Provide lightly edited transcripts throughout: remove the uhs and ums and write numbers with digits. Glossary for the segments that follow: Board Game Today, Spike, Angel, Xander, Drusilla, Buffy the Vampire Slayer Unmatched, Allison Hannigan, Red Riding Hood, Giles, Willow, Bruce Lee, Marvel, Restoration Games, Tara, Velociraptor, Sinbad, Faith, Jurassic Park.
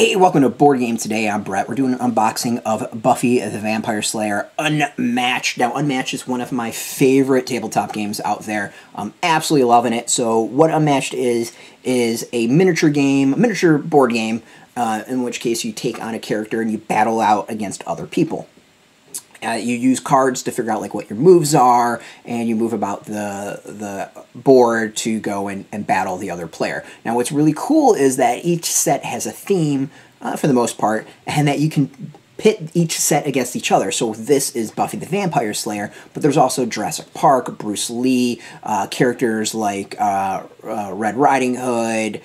Hey, welcome to Board Game Today. I'm Brett. We're doing an unboxing of Buffy the Vampire Slayer Unmatched. Now, Unmatched is one of my favorite tabletop games out there. I'm absolutely loving it. So what Unmatched is a miniature game, miniature board game, in which case you take on a character and you battle out against other people. You use cards to figure out like what your moves are, and you move about the board to go and battle the other player. Now, what's really cool is that each set has a theme, for the most part, and that you can pit each set against each other. So this is Buffy the Vampire Slayer, but there's also Jurassic Park, Bruce Lee, characters like Red Riding Hood,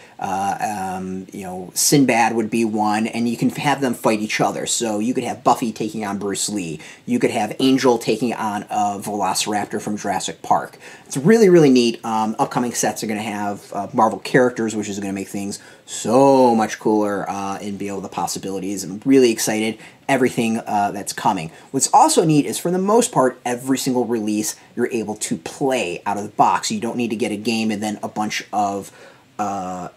Sinbad would be one, and you can have them fight each other. So you could have Buffy taking on Bruce Lee. You could have Angel taking on a Velociraptor from Jurassic Park. It's really, really neat. Upcoming sets are going to have Marvel characters, which is going to make things so much cooler and be able to possibilities. I'm really excited. Everything that's coming. What's also neat is, for the most part, every single release you're able to play out of the box. You don't need to get a game and then a bunch of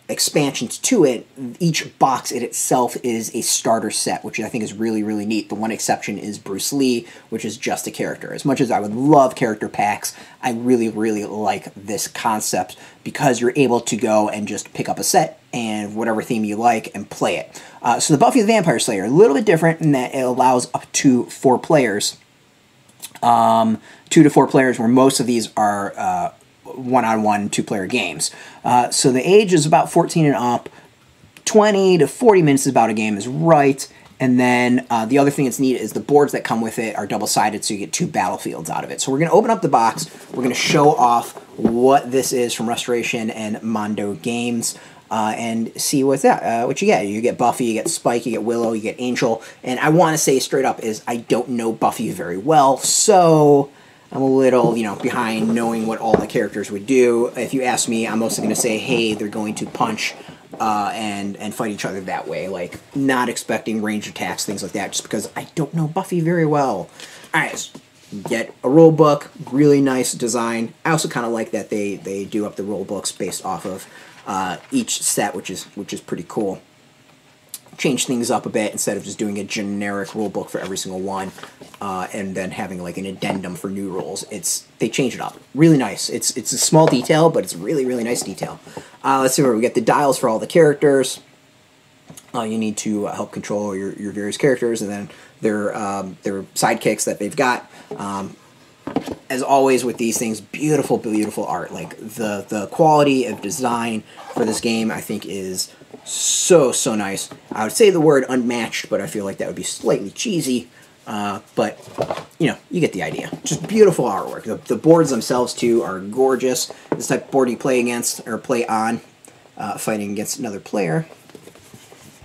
expansions to it. Each box in itself is a starter set, which I think is really, really neat. The one exception is Bruce Lee, which is just a character. As much as I would love character packs, I really, really like this concept because you're able to go and just pick up a set and whatever theme you like and play it. So the Buffy the Vampire Slayer, a little bit different in that it allows up to 4 players. 2 to 4 players, where most of these are one-on-one, 2-player games. So the age is about 14 and up. 20 to 40 minutes is about a game is right. And then the other thing that's neat is the boards that come with it are double-sided, so you get 2 battlefields out of it. So we're going to open up the box. We're going to show off what this is from Restoration and Mondo Games. And see what you get. You get Buffy, you get Spike, you get Willow, you get Angel. And I want to say straight up is I don't know Buffy very well, so I'm a little, behind knowing what all the characters would do. If you ask me, I'm mostly going to say, hey, they're going to punch and fight each other that way. Like, not expecting range attacks, things like that, just because I don't know Buffy very well. All right, so get a rule book, really nice design. I also kind of like that they do up the rule books based off of each set, which is pretty cool. Change things up a bit instead of just doing a generic rule book for every single one, and then having like an addendum for new rules. They change it up. Really nice. It's a small detail, but it's really, really nice detail. Let's see where we get the dials for all the characters. You need to help control your various characters, and then their sidekicks that they've got. As always with these things, beautiful, beautiful art. Like, the quality of design for this game, I think, is so, so nice. I would say the word unmatched, but I feel like that would be slightly cheesy. But, you get the idea. Just beautiful artwork. The boards themselves, too, are gorgeous. This type of board you play against, or play on, fighting against another player.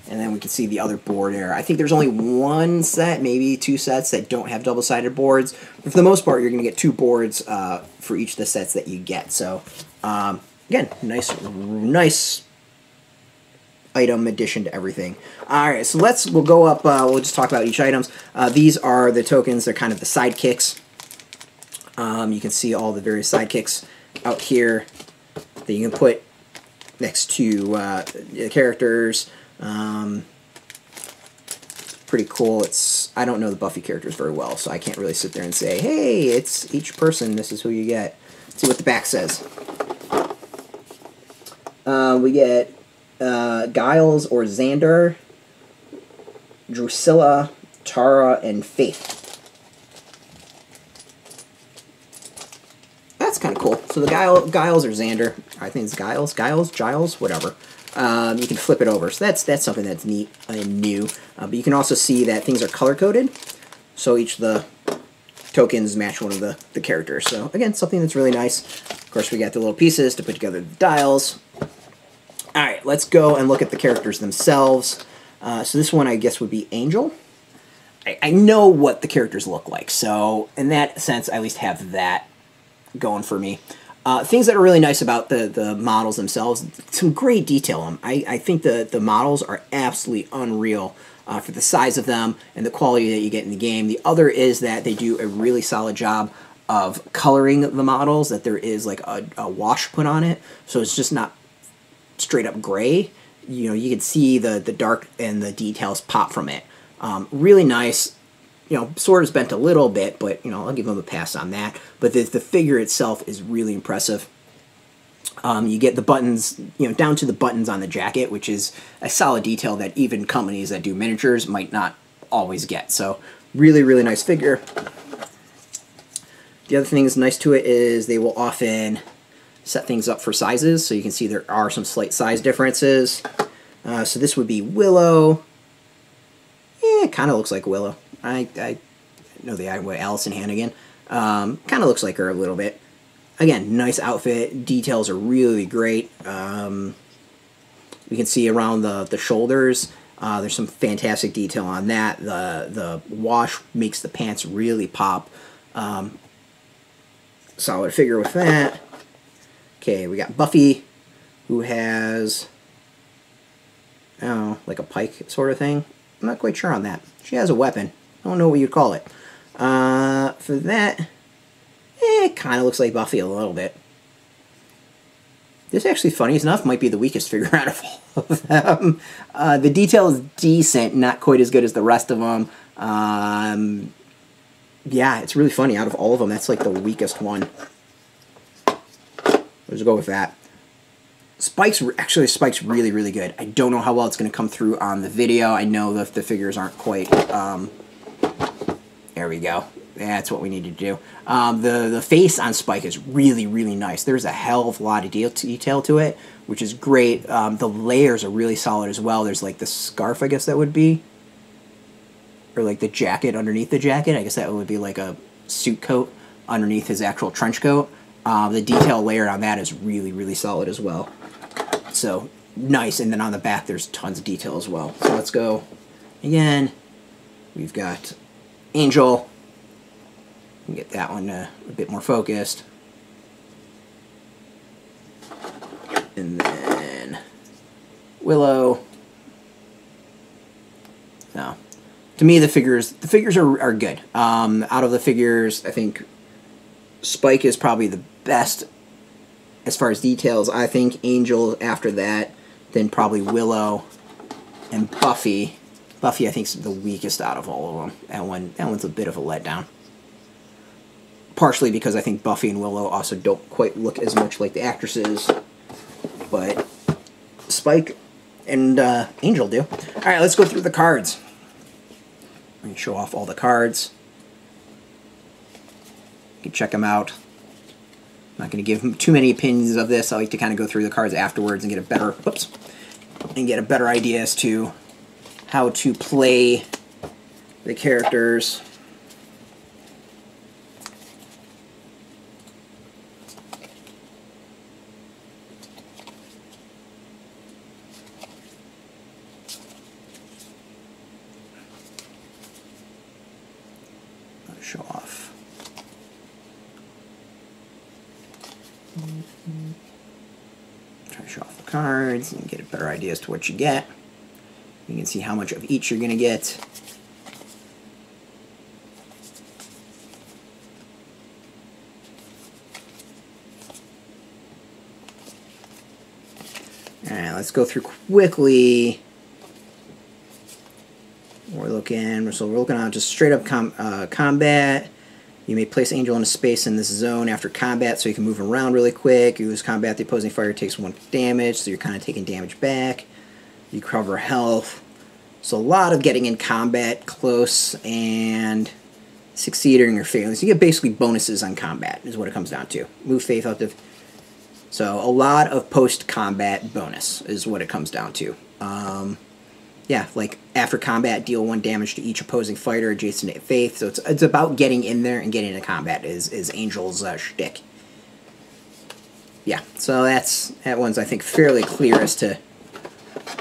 And then we can see the other board there. I think there's only one set, maybe 2 sets, that don't have double-sided boards. But for the most part, you're going to get 2 boards for each of the sets that you get. So, again, nice item addition to everything. All right, so we'll go up. We'll just talk about each items. These are the tokens. They're kind of the sidekicks. You can see all the various sidekicks out here that you can put next to the characters. Pretty cool. I don't know the Buffy characters very well, so I can't really sit there and say, hey, it's each person, this is who you get. Let's see what the back says. We get Giles or Xander, Drusilla, Tara, and Faith. That's kind of cool. So the Giles or Xander, I think it's Giles, whatever. You can flip it over, so that's something that's neat and new. But you can also see that things are color-coded, so each of the tokens match one of the characters. So, again, something that's really nice. Of course, we got the little pieces to put together the dials. All right, let's go and look at the characters themselves. So this one, I guess, would be Angel. I know what the characters look like, so in that sense, I at least have that going for me. Things that are really nice about the models themselves, some great detail on them. I think the models are absolutely unreal for the size of them and the quality that you get in the game. The other is that they do a really solid job of coloring the models, that there is like a wash put on it, so it's just not straight up gray. you know, you could see the dark and the details pop from it. Really nice. You know, sword is bent a little bit, but, you know, I'll give them a pass on that. But the figure itself is really impressive. You get the buttons, you know, down to the buttons on the jacket, which is a solid detail that even companies that do miniatures might not always get. So really, really nice figure. The other thing that's nice to it is they will often set things up for sizes. So you can see there are some slight size differences. So this would be Willow. Yeah, it kind of looks like Willow. I know the Allison Hannigan. Kind of looks like her a little bit. Again, nice outfit. Details are really great. We can see around the shoulders. There's some fantastic detail on that. The wash makes the pants really pop. Solid figure with that. Okay, we got Buffy, who has, I don't know, like a pike sort of thing. I'm not quite sure on that. She has a weapon. I don't know what you'd call it. For that, it kind of looks like Buffy a little bit. This actually, funny enough, might be the weakest figure out of all of them. The detail is decent, not quite as good as the rest of them. Yeah, it's really funny. Out of all of them, that's like the weakest one. Let's go with that. Spike's really, really good. I don't know how well it's going to come through on the video. I know that the figures aren't quite... there we go. That's what we need to do. The face on Spike is really, really nice. There's a hell of a lot of detail to it, which is great. The layers are really solid as well. There's like the scarf, I guess that would be, or like the jacket underneath the jacket. I guess that would be like a suit coat underneath his actual trench coat. The detail layer on that is really, really solid as well. So nice. And then on the back, there's tons of detail as well. So let's go again. We've got Angel. Get that one a bit more focused. And then Willow. No. To me, the figures are good. Out of the figures, I think Spike is probably the best as far as details. I think Angel after that, then probably Willow and Buffy. Buffy, I think, is the weakest out of all of them. That one's a bit of a letdown. Partially because I think Buffy and Willow also don't quite look as much like the actresses, but Spike and Angel do. All right, let's go through the cards. I'm going to show off all the cards. You can check them out. I'm not going to give too many opinions of this. I like to kind of go through the cards afterwards and get a better, whoops, and get a better idea as to how to play the characters. Show off. Try to show off the cards and get a better idea as to what you get. You can see how much of each you're going to get. Alright, let's go through quickly. We're looking on just straight up combat. You may place Angel in a space in this zone after combat so you can move around really quick. You lose combat, the opposing fighter takes 1 damage, so you're kind of taking damage back. You cover health. So a lot of getting in combat close and succeeding or failing. So you get basically bonuses on combat is what it comes down to. Move Faith out of... So a lot of post-combat bonus is what it comes down to. Yeah, like after combat, deal 1 damage to each opposing fighter adjacent to Faith. So it's about getting in there and getting into combat is Angel's shtick. Yeah, so that one's I think fairly clear as to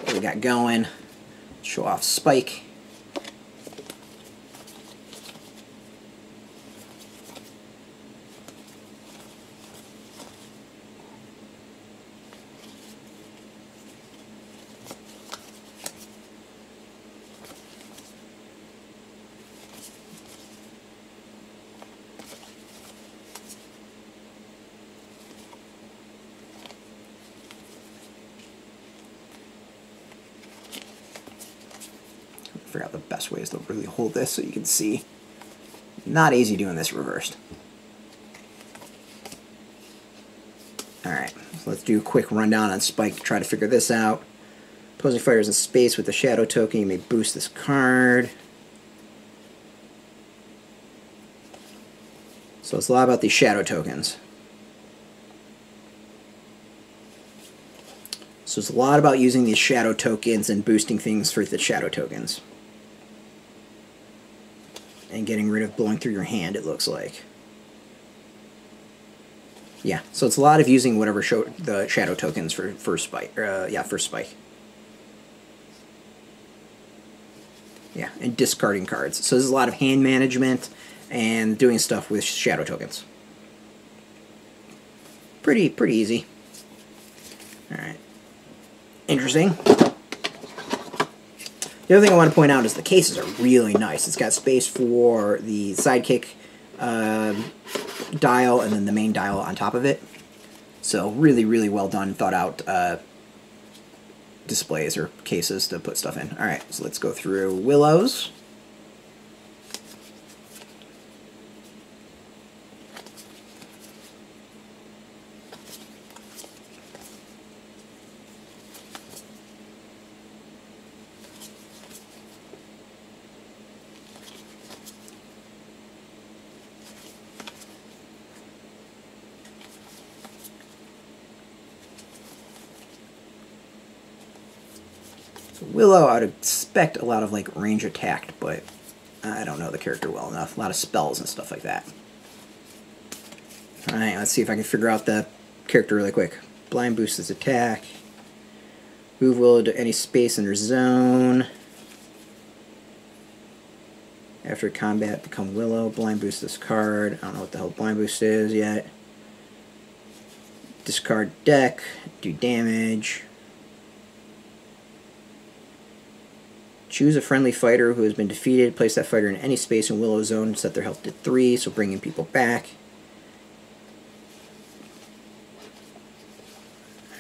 what we got going. Show off Spike. figure out the best ways to really hold this so you can see. Not easy doing this reversed. Alright, so let's do a quick rundown on Spike to try to figure this out. Opposing fighters in space with the shadow token, you may boost this card. So it's a lot about these shadow tokens. So it's a lot about using these shadow tokens and boosting things through the shadow tokens. And getting rid of blowing through your hand, it looks like. Yeah, so it's a lot of using whatever the shadow tokens for Spike. For Spike. Yeah, and discarding cards. So there's a lot of hand management and doing stuff with shadow tokens. Pretty easy. Alright. Interesting. The other thing I want to point out is the cases are really nice. It's got space for the sidekick dial and then the main dial on top of it. So really well done, thought out displays or cases to put stuff in. Alright, so let's go through Willow's. Willow, I would expect a lot of, like, range attack, but I don't know the character well enough. A lot of spells and stuff like that. Alright, let's see if I can figure out the character really quick. Blind boosts his attack. Move Willow to any space in her zone. After combat, become Willow. Blind boost this card. I don't know what the hell blind boost is yet. Discard deck. Do damage. Choose a friendly fighter who has been defeated. Place that fighter in any space in Willow's zone and set their health to 3, so bringing people back.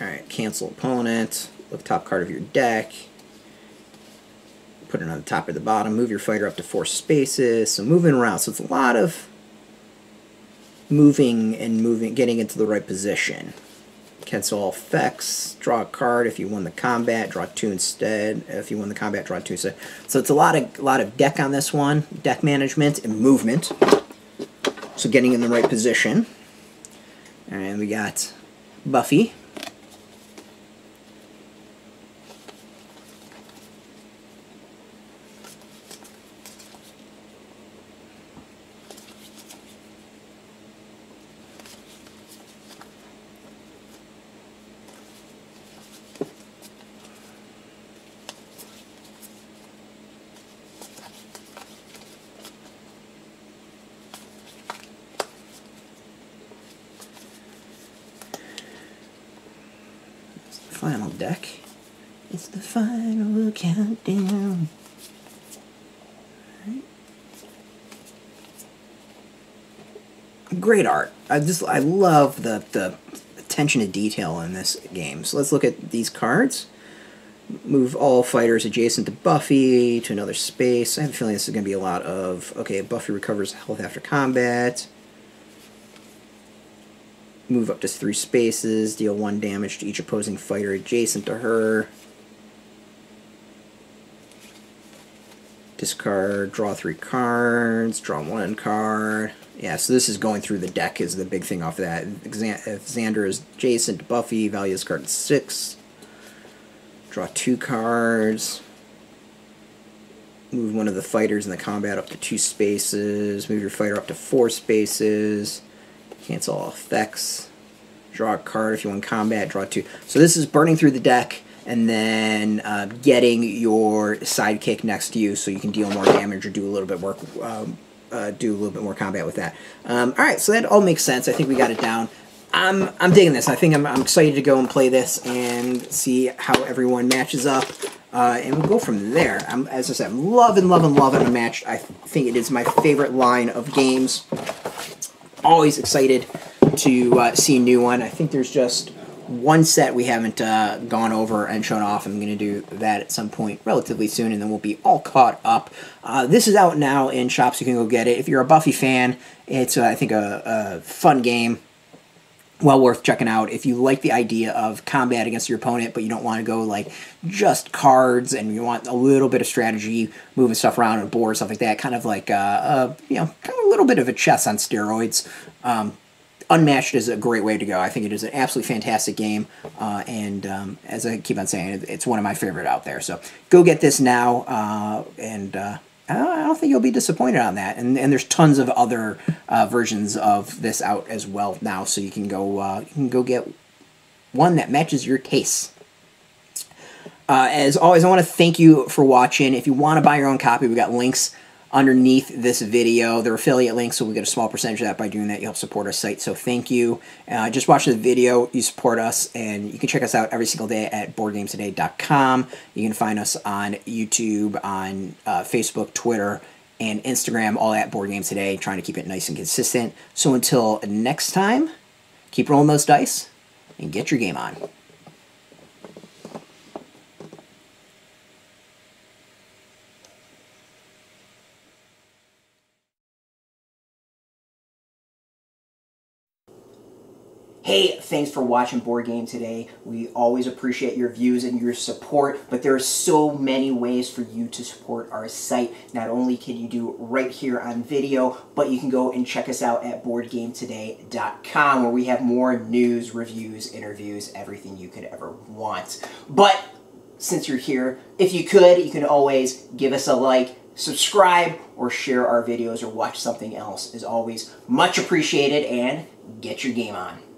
Alright, cancel opponent. Look top card of your deck. Put it on the top or the bottom. Move your fighter up to 4 spaces. So moving around. So it's a lot of moving, getting into the right position. Cancel all effects, draw a card. If you won the combat, draw 2 instead. If you won the combat, draw 2 instead. So it's a lot of deck on this one, deck management and movement. So getting in the right position. And we got Buffy. Final deck. It's the final countdown. Alright. Great art. I love the attention to detail in this game. So let's look at these cards. Move all fighters adjacent to Buffy to another space. I have a feeling this is going to be a lot of, okay, Buffy recovers health after combat. Move up to 3 spaces, deal 1 damage to each opposing fighter adjacent to her. Discard, draw 3 cards, draw 1 card. Yeah, so this is going through the deck is the big thing off of that. If Xander is adjacent to Buffy, value this card at 6. Draw 2 cards. Move one of the fighters in the combat up to 2 spaces. Move your fighter up to 4 spaces. Cancel all effects. Draw a card if you win combat. Draw 2. So this is burning through the deck and then getting your sidekick next to you so you can deal more damage or do a little bit more, combat with that. All right, so that all makes sense. I think we got it down. I'm digging this. I think I'm excited to go and play this and see how everyone matches up. And we'll go from there. As I said, I'm loving Unmatched. I think it is my favorite line of games. Always excited to see a new one. I think there's just one set we haven't gone over and shown off. I'm going to do that at some point relatively soon, and then we'll be all caught up. This is out now in shops. You can go get it. If you're a Buffy fan, it's, I think, a fun game. Well worth checking out. If you like the idea of combat against your opponent, but you don't want to go like just cards and you want a little bit of strategy, moving stuff around on a board, stuff like that, kind of like you know, kind of a little bit of a chess on steroids. Unmatched is a great way to go. I think it is an absolutely fantastic game, and as I keep on saying, it's one of my favorite out there. So go get this now, and I don't think you'll be disappointed on that. And there's tons of other versions of this out as well now, so you can go get one that matches your taste. As always, I want to thank you for watching. If you want to buy your own copy, we got links underneath this video. They're affiliate links, so we get a small percentage of that. By doing that, you help support our site, so thank you. Just watch the video, you support us, and you can check us out every single day at boardgamestoday.com. You can find us on YouTube, on Facebook, Twitter, and Instagram, all at Board Games Today, trying to keep it nice and consistent. So until next time, keep rolling those dice and get your game on. Hey, thanks for watching Board Game Today. We always appreciate your views and your support, but there are so many ways for you to support our site. Not only can you do right here on video, but you can go and check us out at boardgametoday.com, where we have more news, reviews, interviews, everything you could ever want. But since you're here, if you could, you can always give us a like, subscribe, or share our videos, or watch something else. As always, much appreciated, and get your game on.